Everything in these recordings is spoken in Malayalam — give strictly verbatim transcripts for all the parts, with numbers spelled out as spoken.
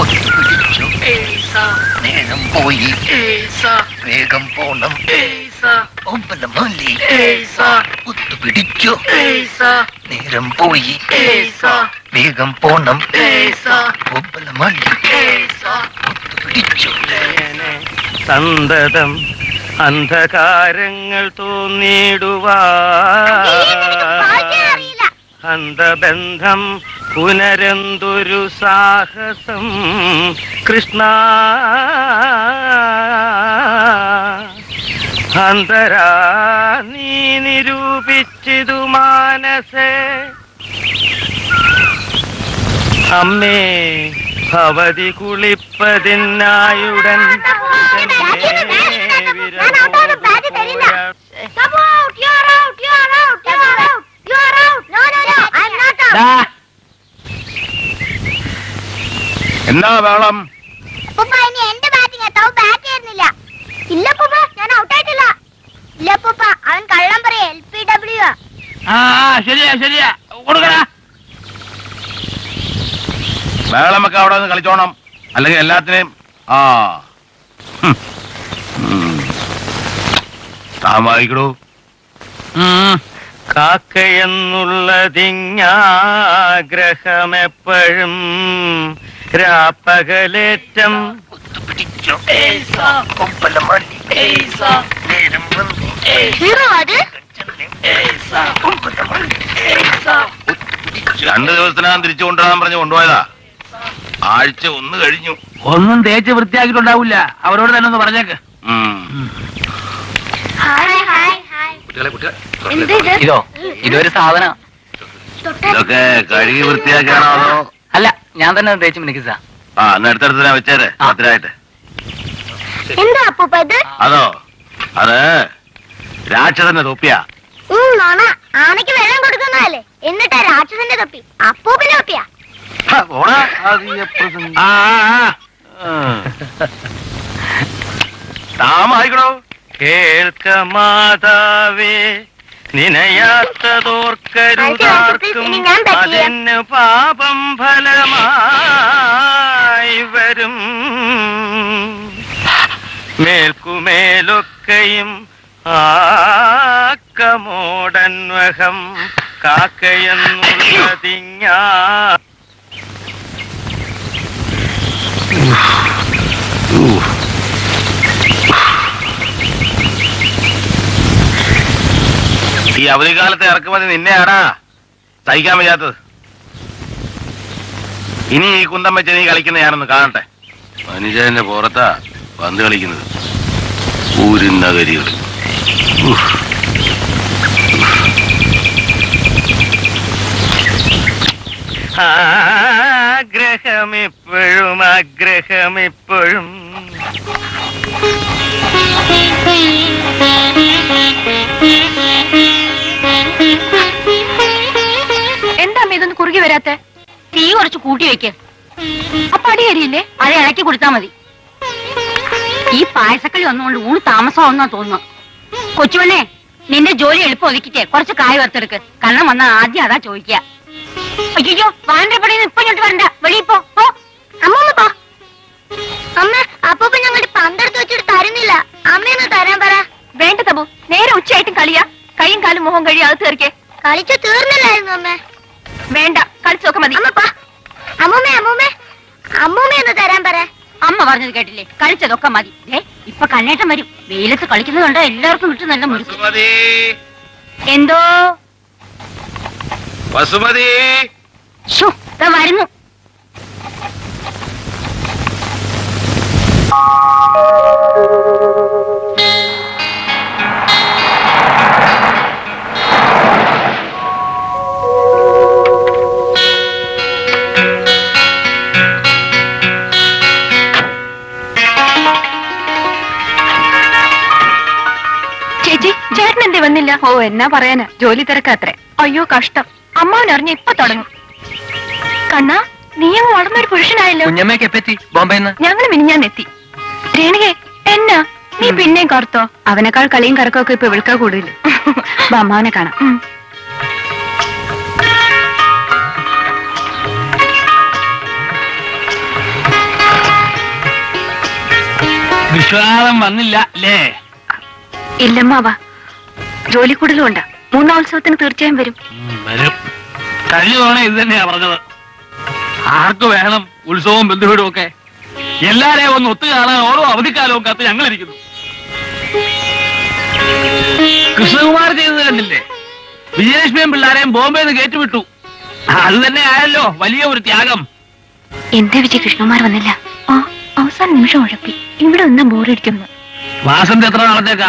பகிர்ந்து ஏசா நேரம் போய் ஏசா வேகம் போனம் ஏசா ஒப்பன மாலி ஏசா ஒத்து பிடிச்சோ ஏசா நேரம் போய் ஏசா வேகம் போனம் ஏசா ஒப்பன மாலி ஏசா ஒத்து பிடிச்சோ சந்ததம் അന്ധകാരങ്ങൾ തോന്നിടുവാൻ അന്ധബന്ധം പുനരന്തൊരു സാഹസം കൃഷ്ണ അന്തരാ നീ നിരൂപിച്ചിതു മാനസേ അമ്മേ ഭവതി കുളിപ്പതിനായുടൻ Come out! You are out! You are out! You are out! You are out! No, no, no! I am not out! Enna velam? Papa, ini end batting ah. Thou bat cheyunnilla. Illa papa, naan out aayilla. Illa papa, avan kallam pare L P W ah. Ah, seriya seriya. Kodukara. Velamakku avada nu kalichonam. Allega ellathine ah. താമായിക്കടോ കാക്കയെന്നുള്ളതിങ്ങാഗ്രഹമെപ്പോഴും രാപ്പകലേറ്റം രണ്ടു ദിവസത്തിനകം തിരിച്ചു കൊണ്ടുവരാൻ പറഞ്ഞു കൊണ്ടുപോയതാ. ആഴ്ച ഒന്ന് കഴിഞ്ഞു. ഒന്നും തേച്ച് വൃത്തിയാക്കിയിട്ടുണ്ടാവില്ല. അവരോട് തന്നെ ഒന്ന് പറഞ്ഞേക്ക്. ഇതൊരു സാധനം കഴുകി വൃത്തിയാക്കാനാണോ? അല്ല, ഞാൻ തന്നെ തേച്ചു മിനിക്ക്. ആ അടുത്തടുത്ത് വെച്ചേരെ പത്തിരായിട്ട്. അതോ അത് രാക്ഷസന്റെ തൊപ്പിയാ? ആനയ്ക്ക് വെള്ളം കൊടുക്കുന്നതല്ലേ, എന്നിട്ടാ രാക്ഷസന്റെ തൊപ്പി അപ്പൂപ്പിന്റെ തൊപ്പിയാ? താമായിക്കണോ? കേൾക്ക മാതാവേ, നിനയാത്തതോർക്കരുതാർക്കും അതിന് പാപം ഫലമായി വരും. മേൽക്കുമേലൊക്കെയും ആക്കമോടൻവഹം കാക്കയെന്നുള്ളതിങ്ങ. ഈ അവധിക്കാലത്ത് ഇറക്കുമതി നിന്നെയാണാ സഹിക്കാൻ വയ്യാത്തത്. ഇനി ഈ കുന്തം വെച്ച് നീ കളിക്കുന്ന ഞാനൊന്ന് കാണട്ടെ. മനുഷ്യന്റെ പുറത്താ പന്ത് കളിക്കുന്നത്. ഊരിൻ നഗരികൾ ആഗ്രഹമെപ്പോഴും ആഗ്രഹമെപ്പോഴും ഇതൊന്ന് കുറുകി വരാത്ത തീ കുറച്ച് കൂട്ടി വെക്ക്. അപ്പൊ അടിയരിയില്ലേ, അത് ഇളക്കി കൊടുത്താൽ മതി. ഈ പായസക്കളി വന്നുകൊണ്ട് ഊണ് താമസമാവുന്നാ തോന്നുന്നു. കൊച്ചുവണ്ണേ, നിന്റെ ജോലി എളുപ്പം ഒതുക്കിട്ടേ കുറച്ച് കായ് വറുത്തെടുക്ക്. കാരണം വന്നാ ആദ്യം അതാ ചോദിക്കുക. അയ്യോ, വാനരപ്പടിന്ന് ഇപ്പൊ ഇങ്ങോട്ട് വരണ്ട, വെളിയിപ്പോ. അമ്മ അമ്മ അപ്പൂപ്പ ഞങ്ങളുടെ പന്തെടുത്ത് വെച്ചിട്ട് തരുന്നില്ല. അമ്മയൊന്ന് തരാൻ പറ. വേണ്ട തബു, നേരെ ഉച്ചയായിട്ടും കളിയാ. കൈയും കാലും മുഖം കഴിയും, അത് തീർക്കേ. കളിച്ചു തീർന്നില്ലായിരുന്നു അമ്മ. വേണ്ട, കളിച്ചൊക്കെ മതി. അമ്മൂമ്മേ അമ്മൂമ്മേ അമ്മൂമ്മ എന്ന് തരാൻ പറ. അമ്മ പറഞ്ഞത് കേട്ടില്ലേ, കളിച്ചതൊക്കെ മതി. ഇപ്പൊ കണ്ണേട്ടം വരും. വെയിലത്ത് കളിക്കുന്നത് കണ്ട എല്ലാവർക്കും കിട്ടും നല്ല മുടി. എന്തോ വരുന്നു. വന്നില്ല. ഓ, എന്നാ പറയാനാ, ജോലി തിരക്കാത്രേ. അയ്യോ കഷ്ടം, അമ്മാവനറിഞ്ഞ ഇപ്പൊ തുടങ്ങും. കണ്ണാ, നീയും വളർന്നൊരു പുരുഷനായല്ലോ. ഞങ്ങൾ മിനിഞ്ഞാന്നെത്തി. രേണുകേ, എന്നാ നീ പിന്നെയും കറുത്തോ? അവനേക്കാൾ കളിയും കറക്കമൊക്കെ ഇപ്പൊ വിളിക്കാൻ കൂടുതല്. അമ്മാവനെ കാണാം. വിശ്വാസം വന്നില്ല അല്ലേ? ഇല്ലമ്മാവ, ജോലി കൂടുതലുണ്ട്. മൂന്നാമത്സവത്തിന് തീർച്ചയായും വരും. കഴിഞ്ഞ തവണ ഇത് തന്നെയാ പറഞ്ഞത്. ആർക്ക് വേണം ഉത്സവവും ബന്ധുവീടും ഒക്കെ? എല്ലാരെയും ഒന്ന് ഒത്തുകാണാൻ ഓരോ അവധിക്കാലവും കാത്ത് ഞങ്ങളിരിക്കുന്നു. കൃഷ്ണകുമാർ ചെയ്തത് കണ്ടില്ലേ? വിജയലക്ഷ്മിയും പിള്ളേരെയും ബോംബെ നിന്ന് കയറ്റിവിട്ടു. അത് തന്നെ ആയല്ലോ വലിയ ഒരു ത്യാഗം. എന്താ വിജയ് കൃഷ്ണകുമാർ വന്നില്ല? അവസാന നിമിഷം ഉഴപ്പി. ഇവിടെ ഒന്നും ബോറടിക്കുന്നു. വാസന്ത് എത്ര നാളത്തേക്കാ?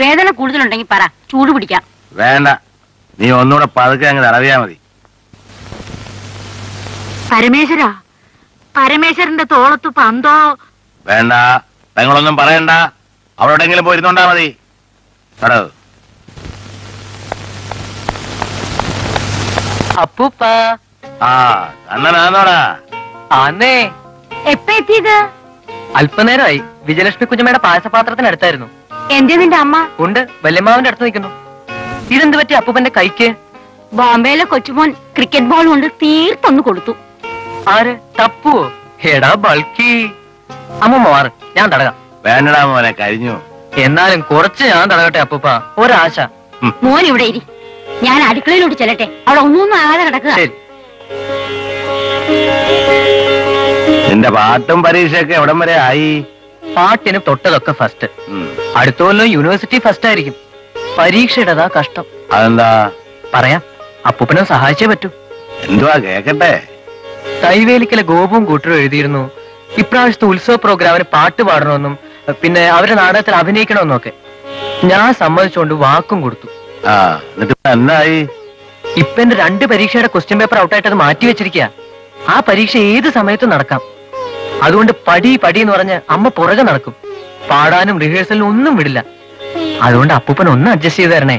വേദന കൂടുതലുണ്ടെങ്കിൽ പറ, ചൂട് പിടിക്കാം. വേണ്ട, നീ ഒന്നുകൂടെ പതുക്കെ അങ്ങ് തടവിയാ മതി. പരമേശ്വര, പരമേശ്വരന്റെ തോളത്ത് പന്തോ? വേണ്ട, തങ്ങളൊന്നും പറയണ്ട. അവരോടെങ്കിലും പോയിരുന്നോണ്ടാ മതി. തടവ്. അപ്പൂപ്പ. ആ, കണ്ണനാന്നോടാ. ആന്നേ, എപ്പ എത്തിയത്? അല്പനേരമായി. വിജയലക്ഷ്മി കുഞ്ഞമ്മയുടെ പായസപാത്രത്തിനടുത്തായിരുന്നു. എന്തേ നിന്റെ അമ്മ? ഉണ്ട്, വല്യമ്മാവിന്റെ അടുത്ത് നിൽക്കുന്നു. ഇതെന്ത് പറ്റി അപ്പൂപ്പന്റെ കൈക്ക്? ബോംബെയിലെ കൊച്ചുമോൻ ക്രിക്കറ്റ് ബോൾ കൊണ്ട് തീർത്തൊന്നു കൊടുത്തു. ആര്? തപ്പുവോ? എടാ ബൾക്കി. അമ്മ മാറ്, ഞാൻ തടകാം. വേണ്ടടാ മോനെ, കഴിഞ്ഞു. എന്നാലും കുറച്ച് ഞാൻ തടകട്ടെ അപ്പൂപ്പ, ഒരാശ. മോൻ ഇവിടെ ഇരി, ഞാൻ അടുക്കളയിലോട്ട് ചെല്ലട്ടെ. അവിടെ ഒന്നൊന്നും ആകാതെ കിടക്കുക. എന്റെ പാട്ടും പരീക്ഷയൊക്കെ എവിടം വരെ ആയി? പാട്ടിന് തൊട്ടതൊക്കെ ഫസ്റ്റ്. അടുത്തോല്ലോ യൂണിവേഴ്സിറ്റി ഫസ്റ്റ് ആയിരിക്കും. പരീക്ഷയുടേതാ കഷ്ടം. അതെന്താ? പറയാം, അപ്പൂപ്പനെ സഹായിച്ചേ പറ്റൂ. എന്തുവാ? കേക്കട്ടെ. കൈവേലിക്കലെ ഗോപുവും കൂട്ടരും എഴുതിയിരുന്നു ഇപ്രാവശ്യത്തെ ഉത്സവ പ്രോഗ്രാമിന് പാട്ട് പാടണമെന്നും പിന്നെ അവരുടെ നാടകത്തിൽ അഭിനയിക്കണമെന്നും ഒക്കെ. ഞാൻ സമ്മതിച്ചുകൊണ്ട് വാക്കും കൊടുത്തു. ഇപ്പൊ എന്റെ രണ്ട് പരീക്ഷയുടെ ക്വസ്റ്റ്യൻ പേപ്പർ ഔട്ടായിട്ട് അത് മാറ്റിവെച്ചിരിക്കുക. ആ പരീക്ഷ ഏത് സമയത്തും നടക്കാം. അതുകൊണ്ട് പടി പടി എന്ന് പറഞ്ഞ് അമ്മ പുറകെ നടക്കും. പാടാനും റിഹേഴ്സലിനും ഒന്നും വിടില്ല. അതുകൊണ്ട് അപ്പൂപ്പൻ ഒന്ന് അഡ്ജസ്റ്റ് ചെയ്ത് തരണേ.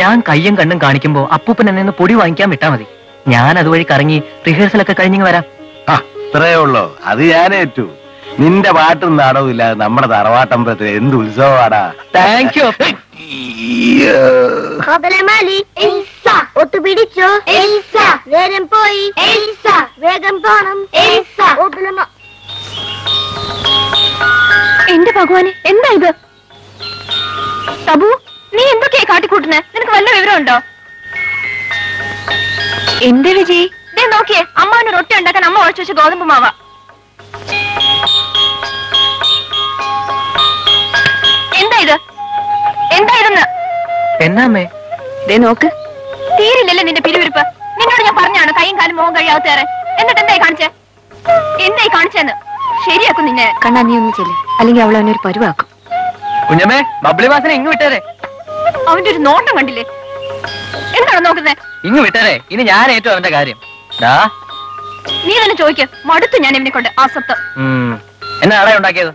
ഞാൻ കയ്യും കണ്ണും കാണിക്കുമ്പോ അപ്പൂപ്പൻ എന്നെ ഒന്ന് പൊടി വാങ്ങിക്കാൻ വിട്ടാ മതി. ഞാൻ അതുവഴി കറങ്ങി റിഹേഴ്സലൊക്കെ കഴിഞ്ഞു വരാം. അത്രേ ഉള്ളു, അത് ഞാനേറ്റു. നിന്റെ പാട്ടും നാടവും ഇല്ലാതെ നമ്മുടെ തറവാട്ടമ്പലത്തിൽ എന്ത് ഉത്സവമാടാ. Thank you. എന്റെ ഭഗവാനെ, എന്താ ഇത്? തബു, നീ എന്തൊക്കെയാ കാട്ടിക്കൂട്ടുന്നെ? നിനക്ക് വല്ല വിവരമുണ്ടോ? എന്റെ വിജയ് ദേ നോക്കിയേ, അമ്മാവിന് റൊട്ടി ഉണ്ടാക്കാൻ അമ്മ ഒഴിച്ചു വെച്ച ഗോതമ്പ് മാവ. എന്താ ഇത്? എന്താ ഇതെന്ന്? എന്നാമേ ദേ നോക്ക്. തീരില്ലല്ലേ നിന്റെ പിരിവിരിപ്പ്? നിന്നോട് ഞാൻ പറഞ്ഞാണ് കൈയും കാലും മുഖം കഴിയാവുത്തേറെ. എന്നിട്ട് എന്തായി കാണിച്ചേ? എന്തായി കാണിച്ചെന്ന്? ശരിയാക്കും നിന്നെ. കണ്ണാ, നീ ഒന്നും ചെല്ലേ, അല്ലെങ്കിൽ അവൾ അവനൊരു പരുവാക്കും. കുഞ്ഞമ്മേ, ബബ്ലിവാസനെ ഇങ്ങ് വിട്ടേരെ. അവന്റെ ഒരു നോട്ടം കണ്ടില്ലേ? എന്താണ് നോക്കുന്നേ? ഇങ്ങ് വിട്ടേരെ, ഇനി ഞാൻ ഏറ്റവും അവന്റെ കാര്യം. നീ തന്നെ ചോദിക്ക, മടുത്തു ഞാൻ ഇവനെ കൊണ്ട്. ആ സത്വം എന്നാ ആടെ ഉണ്ടാക്കിയത്?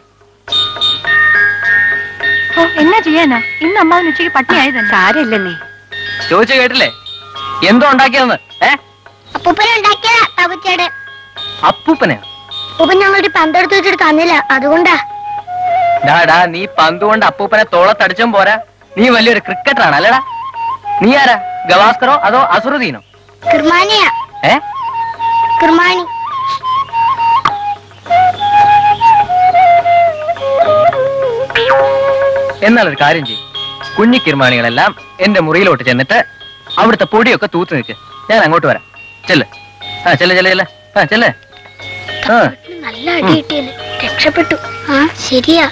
എന്നാ ചെയ്യാനാ, ഇന്ന് അമ്മാവൻ ഉച്ചയ്ക്ക് പട്ടിയായത്. സാരമില്ലെന്നേ, ചോദിച്ചു കേട്ടില്ലേ എന്തോ ഉണ്ടാക്കിയതെന്ന്? അപ്പൂപ്പനെ ഞങ്ങളൊരു പന്തെടുത്ത് വെച്ചിട്ട് തന്നില്ല, അതുകൊണ്ടാ. ഡാടാ, നീ പന്തുകൊണ്ട് അപ്പൂപ്പനെ തോളത്തടിച്ചും പോരാ, നീ വലിയൊരു ക്രിക്കറ്ററാണ് അല്ലടാ. നീ ആരാ, ഗവാസ്കറോ അതോ അസുറുദ്ദീനോ? എന്നാലൊരു കാര്യം ചെയ്യും, കുഞ്ഞി കിർമാണികളെല്ലാം എന്റെ മുറിയിലോട്ട് ചെന്നിട്ട് അവിടുത്തെ പൊടിയൊക്കെ തൂത്ത് നിൽക്ക്. ഞാൻ അങ്ങോട്ട് വരാം. ചെല്ല്. ആ ചെല്ല ചെല്ല ചെല്ല ആ ചെല്ലേ. ആ, നല്ല അടി കിട്ടിയല്ലേ, രക്ഷപ്പെട്ടു. ആ ശരിയാ,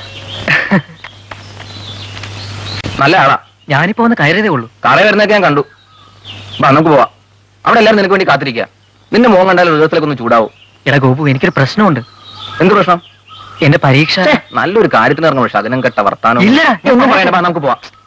നല്ല ആളാ. ഞാനിപ്പോ ഒന്ന് കയറിയതേ ഉള്ളൂ. കടയിൽ വരുന്നൊക്കെ ഞാൻ കണ്ടു. വാ, നമുക്ക് പോവാ. അവിടെ എല്ലാവരും നിനക്ക് വേണ്ടി കാത്തിരിക്കുക. നിന്റെ മോൻ കണ്ടാലും ഹൃദയത്തിലൊക്കെ ഒന്ന് ചൂടാവും. എടാ ഗോപു, എനിക്കൊരു പ്രശ്നമുണ്ട്. എന്ത് പ്രശ്നം? എന്റെ പരീക്ഷ. നല്ലൊരു കാര്യത്തിന് ഇറങ്ങും, പക്ഷെ അതിനും കെട്ട വർത്താനം. ഇല്ല, നമുക്ക് പോവാം.